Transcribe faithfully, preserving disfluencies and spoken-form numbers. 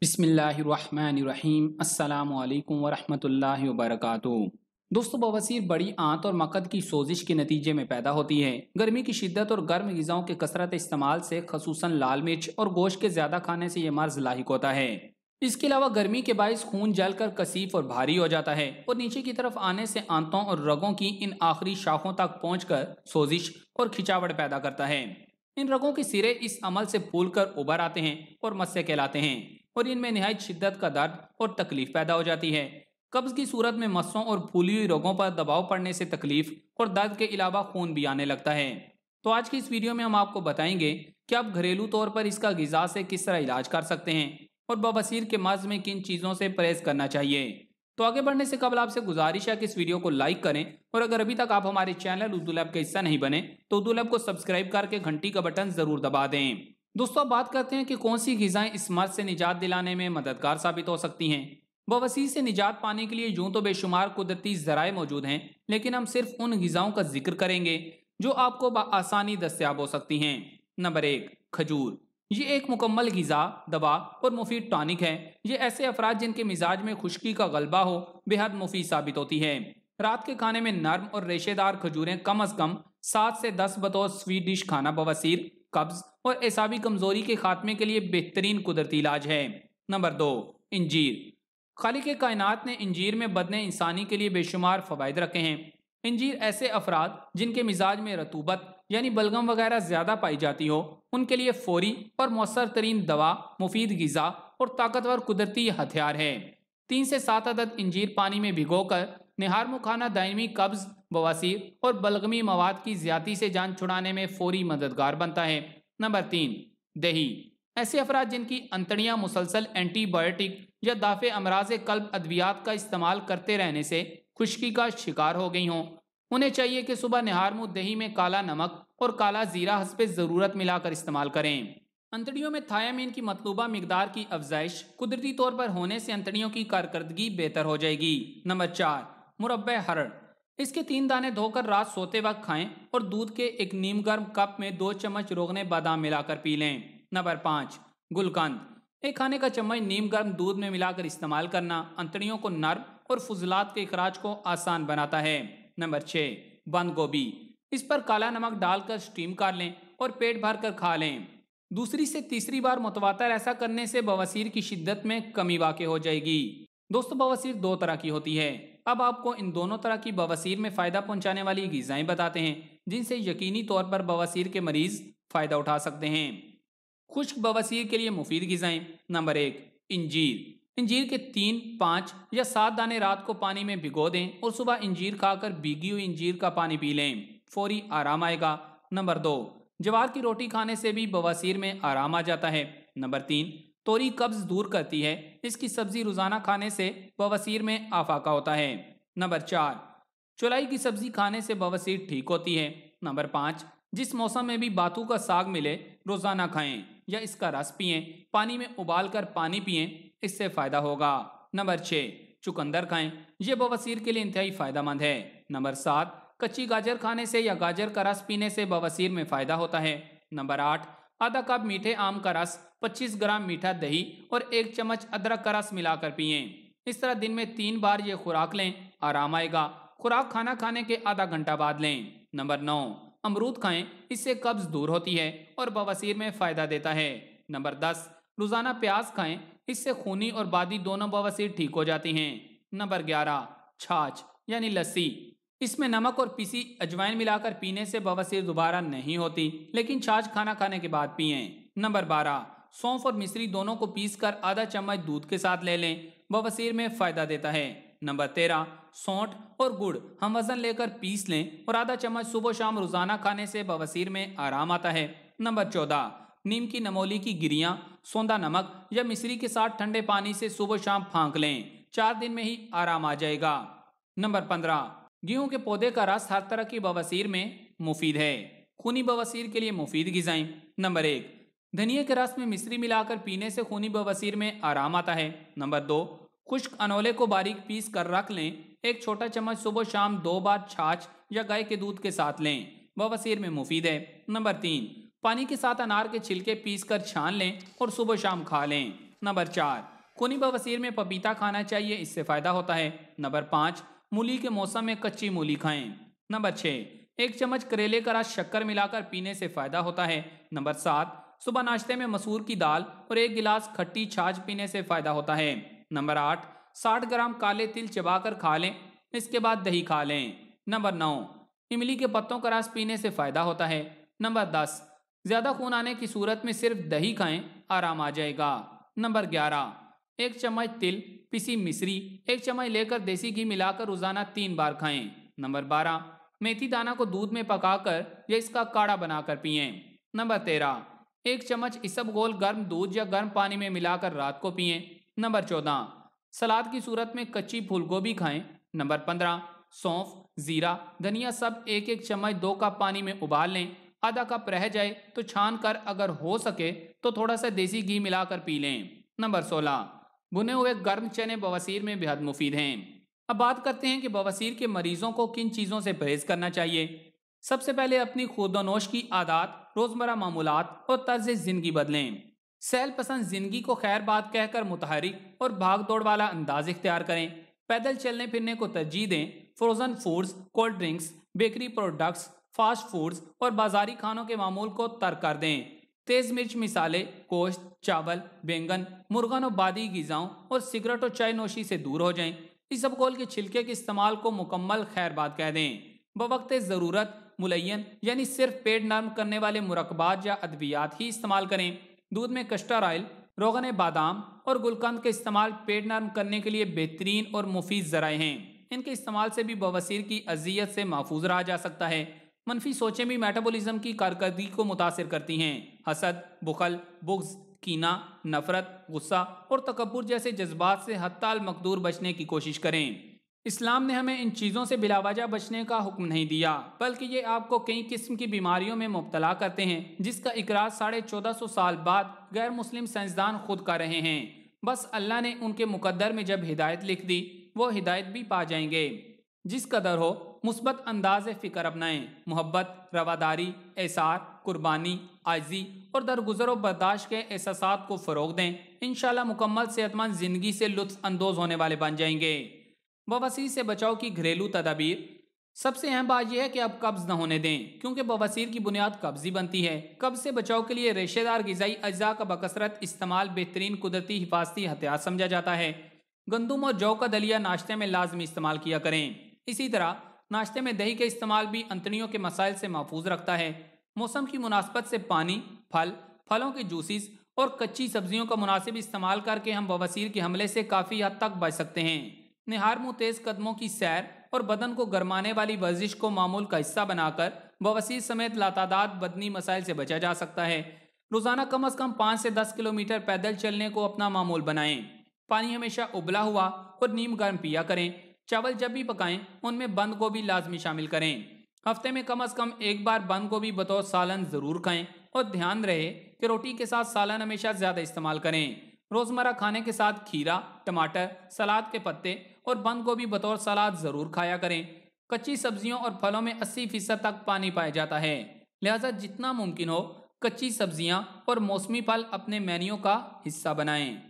बिस्मिल्लाहिर्रहमानिर्रहीम अस्सलामुअलैकुम वरहमतुल्लाहि वबरकातुहू। दोस्तों, बवासीर बड़ी आंत और मकद की सोजिश के नतीजे में पैदा होती है। गर्मी की शिद्दत और गर्म ग़िज़ाओं के कसरत इस्तेमाल से खसूसन लाल मिर्च और गोश्त के ज़्यादा खाने से ये मर्ज़ लाहिक होता है। इसके अलावा गर्मी के बायस खून जलकर कसीफ और भारी हो जाता है और नीचे की तरफ आने से आंतों और रगों की इन आखिरी शाखों तक पहुँचकर सोजिश और खिंचावट पैदा करता है। इन रगों के सिरे इस अमल से फूलकर उभर आते हैं और मस्से कहलाते हैं और इनमें निहायत शिद्दत का दर्द और तकलीफ पैदा हो जाती है। कब्ज़ की सूरत में मस्सों और फूली हुई रगों पर दबाव पड़ने से तकलीफ और दर्द के अलावा खून भी आने लगता है। तो आज की इस वीडियो में हम आपको बताएंगे कि आप घरेलू तौर पर इसका ग़िज़ा से किस तरह इलाज कर सकते हैं और बवासीर के मर्ज़ में किन चीज़ों से परहेज़ करना चाहिए। तो आगे बढ़ने से कबल आपसे गुजारिश है कि इस वीडियो को लाइक करें और अगर अभी तक आप हमारे चैनल उर्दू लैब का हिस्सा नहीं बने तो उर्दू लैब को सब्सक्राइब करके घंटी का बटन ज़रूर दबा दें। दोस्तों, अब बात करते हैं कि कौन सी ग़िज़ाएं इस मर्ज़ से निजात दिलाने में मददगार साबित हो सकती हैं। बवासीर से निजात पाने के लिए यूँ तो बेशुमार कुदरती ज़राए मौजूद हैं, लेकिन हम सिर्फ उन ग़िज़ाओं का जिक्र करेंगे जो आपको बआसानी दस्तियाब हो सकती हैं। नंबर एक, खजूर। ये एक मुकम्मल ग़िज़ा, दवा और मुफीद टॉनिक है। ये ऐसे अफराद जिनके मिजाज में खुश्की का गलबा हो बेहद मुफीद साबित होती है। रात के खाने में नरम और रेशेदार खजूरें कम अज़ कम सात से दस बतौर स्वीट डिश खाना बवासीर, कब्ज़ और एसाबी कमज़ोरी के खात्मे के लिए बेहतरीन कुदरती इलाज है। नंबर दो, इंजीर। खालिक़े कायनात ने इंजीर में बदने इंसानी के लिए बेशुमार फ़वाइद रखे हैं। इंजीर ऐसे अफराद जिनके मिजाज में रतूबत यानी बलगम वगैरह ज़्यादा पाई जाती हो उनके लिए फ़ौरी और मौसर तरीन दवा, मुफीद ग़िज़ा और ताकतवर कुदरती हथियार है। तीन से सात अदद इंजीर पानी में भिगो कर निहार में खाना दायमी कब्ज़, बवासीर और बलगमी मवाद की ज़्यादती से जान छुड़ाने में फ़ौरी मददगार बनता है। नंबर तीन, दही। ऐसे अफराद जिनकी अंतड़ियाँ मुसलसल एंटीबायोटिक या दाफ़े अमराज कल्ब अद्वियात का इस्तेमाल करते रहने से खुश्की का शिकार हो गई हों उन्हें चाहिए कि सुबह निहार में दही में काला नमक और काला ज़ीरा हस्बे ज़रूरत मिलाकर इस्तेमाल करें। अंतड़ियों में थायामीन की मतलूबा मिकदार की अफजाइश कुदरती तौर पर होने से अंतड़ियों की कारकर्दगी बेहतर हो जाएगी। नंबर चार, मुरब्बे हरड़। इसके तीन दाने धोकर रात सोते वक्त खाएं और दूध के एक नीम गर्म कप में दो चम्मच रोगने बादाम मिलाकर पी लें। नंबर पाँच, गुलकंद। एक खाने का चम्मच नीम गर्म दूध में मिलाकर इस्तेमाल करना अंतड़ियों को नर्म और फजलात के अखराज को आसान बनाता है। नंबर छः, बंद गोभी। इस पर काला नमक डालकर स्टीम कर लें और पेट भर कर खा लें। दूसरी से तीसरी बार मुतवातर ऐसा करने से बवासीर की शिद्दत में कमी वाक़ हो जाएगी। दोस्तों, बवासीर दो तरह की होती है। अब आपको इन दोनों तरह की बवासीर में फ़ायदा पहुंचाने वाली ग़िज़ाएं बताते हैं जिनसे यकीनी तौर पर बवासीर के मरीज़ फ़ायदा उठा सकते हैं। खुश्क बवासीर के लिए मुफीद ग़िज़ाएं। नंबर एक, इंजीर। इंजीर के तीन, पाँच या सात दाने रात को पानी में भिगो दें और सुबह इंजीर खाकर भीगी हुई इंजीर का पानी पी लें, फौरी आराम आएगा। नंबर दो, जवार की रोटी खाने से भी बवासीर में आराम आ जाता है। नंबर तीन, तोरी कब्ज़ दूर करती है। इसकी सब्ज़ी रोज़ाना खाने से बवासीर में आफाका होता है। नंबर चार, चौलाई की सब्ज़ी खाने से बवासीर ठीक होती है। नंबर पाँच, जिस मौसम में भी बाथू का साग मिले रोज़ाना खाएँ या इसका रस पिएँ, पानी में उबाल कर पानी पिएँ, इससे फ़ायदा होगा। नंबर छः, चुकंदर खाएं। यह बवासीर के लिए इंतहाई फ़ायदेमंद है। नंबर सात, कच्ची गाजर खाने से या गाजर का रस पीने से बवासीर में फ़ायदा होता है। नंबर आठ, आधा कप मीठे आम का रस, पच्चीस ग्राम मीठा दही और एक चम्मच अदरक का रस मिलाकर पिएँ। इस तरह दिन में तीन बार ये खुराक लें, आराम आएगा। खुराक खाना खाने के आधा घंटा बाद लें। नंबर नौ, अमरूद खाएँ। इससे कब्ज़ दूर होती है और बवासीर में फ़ायदा देता है। नंबर दस, रोज़ाना प्याज खाएँ। इससे खूनी और बादी दोनों बवासीर ठीक हो जाती हैं। नंबर ग्यारह, छाछ यानी लस्सी। इसमें नमक और पीसी अजवाइन मिलाकर पीने से बवासीर दोबारा नहीं होती, लेकिन छाछ खाना खाने के बाद पिएं। नंबर बारह, सौंफ और मिश्री दोनों को पीसकर आधा चम्मच दूध के साथ ले लें, बवासीर में फ़ायदा देता है। नंबर तेरह, सौंठ और गुड़ हम वज़न लेकर पीस लें और आधा चम्मच सुबह शाम रोज़ाना खाने से बवासीर में आराम आता है। नंबर चौदह, नीम की नमोली की गिरियाँ, सोंदा नमक या मिश्री के साथ ठंडे पानी से सुबह शाम फाँक लें, चार दिन में ही आराम आ जाएगा। नंबर पंद्रह, गेहूं के पौधे का रस हर तरह की बवासीर में मुफीद है। खूनी बवासीर के लिए मुफीद ग़िज़ाएं। नंबर एक, धनिया के रस में मिश्री मिलाकर पीने से खूनी बवासीर में आराम आता है। नंबर दो, खुश्क अनोले को बारीक पीस कर रख लें, एक छोटा चम्मच सुबह शाम दो बार छाछ या गाय के दूध के साथ लें, बवासीर में मुफीद है। नंबर तीन, पानी के साथ अनार के छिलके पीसकर छान लें और सुबह शाम खा लें, नंबर चार, कोनिबा वसीर में पपीता खाना चाहिए, इससे फायदा होता है। नंबर पाँच, मूली के मौसम में कच्ची मूली खाएं। नंबर छः, एक चम्मच करेले का रस शक्कर मिलाकर पीने से फायदा होता है। नंबर सात, सुबह नाश्ते में मसूर की दाल और एक गिलास खट्टी छाछ पीने से फायदा होता है। नंबर आठ, साठ ग्राम काले तिल चबाकर खा लें, इसके बाद दही खा लें। नंबर नौ, इमली के पत्तों का रस पीने से फायदा होता है। नंबर दस, ज्यादा खून आने की सूरत में सिर्फ दही खाएं, आराम आ जाएगा। नंबर ग्यारह, एक चम्मच तिल पिसी मिश्री एक चम्मच लेकर देसी घी मिलाकर रोजाना तीन बार खाएं। नंबर बारह, मेथी दाना को दूध में पकाकर या इसका काढ़ा बनाकर पिएं। नंबर तेरह, एक चम्मच इसबगोल गर्म दूध या गर्म पानी में मिलाकर रात को पिएं। नंबर चौदह, सलाद की सूरत में कच्ची फूलगोभी खाएं। नंबर पंद्रह, सौंफ जीरा धनिया सब एक एक चम्मच दो कप पानी में उबाल लें, आधा कप रह जाए तो छान कर अगर हो सके तो थोड़ा सा देसी घी मिलाकर पी लें। नंबर सोलह, भुने हुए गर्म चने बवासीर में बेहद मुफीद हैं। अब बात करते हैं कि बवासीर के मरीजों को किन चीज़ों से परहेज करना चाहिए। सबसे पहले अपनी खुर्दोनोश की आदत, रोजमर्रा मामूलात और तर्ज जिंदगी बदलें। सैल पसंद जिंदगी को खैर बात कहकर मुतहरिक और भाग दौड़ वाला अंदाज इख्तियार करें। पैदल चलने फिरने को तरजीह दें। Frozen foods, cold drinks, bakery products, fast foods और बाजारी खानों के मामूल को तर्क कर दें। तेज़ मिर्च मिसाले, गोश्त, चावल, बैंगन, मुर्गन और बादी ग़िज़ाओं और सिगरेट और चाय नोशी से दूर हो जाएं। इसबगोल के छिलके के इस्तेमाल को मुकम्मल खैर बात कह दें। बवक़्ते ज़रूरत मुलयन यानी सिर्फ पेट नरम करने वाले मुरकबात या अद्वियात ही इस्तेमाल करें। दूध में कस्टर ऑयल, रोगन बादाम और गुलकंद के इस्तेमाल पेट नरम करने के लिए बेहतरीन और मुफीद ज़राए हैं। इनके इस्तेमाल से भी बवासीर की अजियत से महफूज रहा जा सकता है। मनफी सोचें भी मेटाबॉलिज्म की कारकर्दगी को मुतासिर करती हैं। हसद, बुखल, बुग्ज़, कीना, नफरत, गुस्सा और तकब्बुर जैसे जज्बात से हत्ताल मकदूर बचने की कोशिश करें। इस्लाम ने हमें इन चीज़ों से बिलावजा बचने का हुक्म नहीं दिया, बल्कि ये आपको कई किस्म की बीमारियों में मुब्तला करते हैं, जिसका इकरार साढ़े चौदह सौ साल बाद गैर मुस्लिम साइंसदान खुद कर रहे हैं। बस अल्लाह ने उनके मुकद्दर में जब हिदायत लिख दी, वो हिदायत भी पा जाएंगे। जिस कदर हो मुस्बत अंदाज़ फ़िक्र अपनाएं। मोहब्बत, रवादारी, एसार, कुर्बानी, आजी और दरगुजर व बर्दाश्त के एहसासात को फ़रोग दें। इंशाल्लाह मुकम्मल सेहतमंद ज़िंदगी से लुत्फ़अंदोज़ होने वाले बन जाएंगे। बवासीर से बचाव की घरेलू तदाबीर। सबसे अहम बात यह है कि आप कब्ज़ न होने दें, क्योंकि बवासीर की बुनियाद कब्ज़ ही बनती है। कब्ज़ से बचाव के लिए रेशेदार ग़िज़ाई अज्जा का बकसरत इस्तेमाल बेहतरीन कुदरती हिफाजती हथियार समझा जाता है। गंदुम और जौ का दलिया नाश्ते में लाजमी इस्तेमाल किया करें। इसी तरह नाश्ते में दही का इस्तेमाल भी अंतड़ियों के मसाइल से महफूज रखता है। मौसम की मुनासबत से पानी, फल, फलों के जूसेस और कच्ची सब्जियों का मुनासिब इस्तेमाल करके हम बवासीर के हमले से काफ़ी हद तक बच सकते हैं। निहार मुँह तेज़ कदमों की सैर और बदन को गरमाने वाली वर्जिश को मामूल का हिस्सा बनाकर बवासीर समेत लातादाद बदनी मसाइल से बचा जा सकता है। रोज़ाना कम अज़ कम पाँच से दस किलोमीटर पैदल चलने को अपना मामूल बनाएँ। पानी हमेशा उबला हुआ और नीम गर्म पिया करें। चावल जब भी पकाएं उनमें बंद गोभी लाजमी शामिल करें। हफ्ते में कम अज़ कम एक बार बंद गोभी बतौर सालन ज़रूर खाएं और ध्यान रहे कि रोटी के साथ सालन हमेशा ज़्यादा इस्तेमाल करें। रोज़मर्रा खाने के साथ खीरा, टमाटर, सलाद के पत्ते और बंद गोभी बतौर सलाद ज़रूर खाया करें। कच्ची सब्जियों और फलों में अस्सी फीसद तक पानी पाया जाता है, लिहाजा जितना मुमकिन हो कच्ची सब्जियाँ और मौसमी फल अपने मेन्यू का हिस्सा बनाएँ।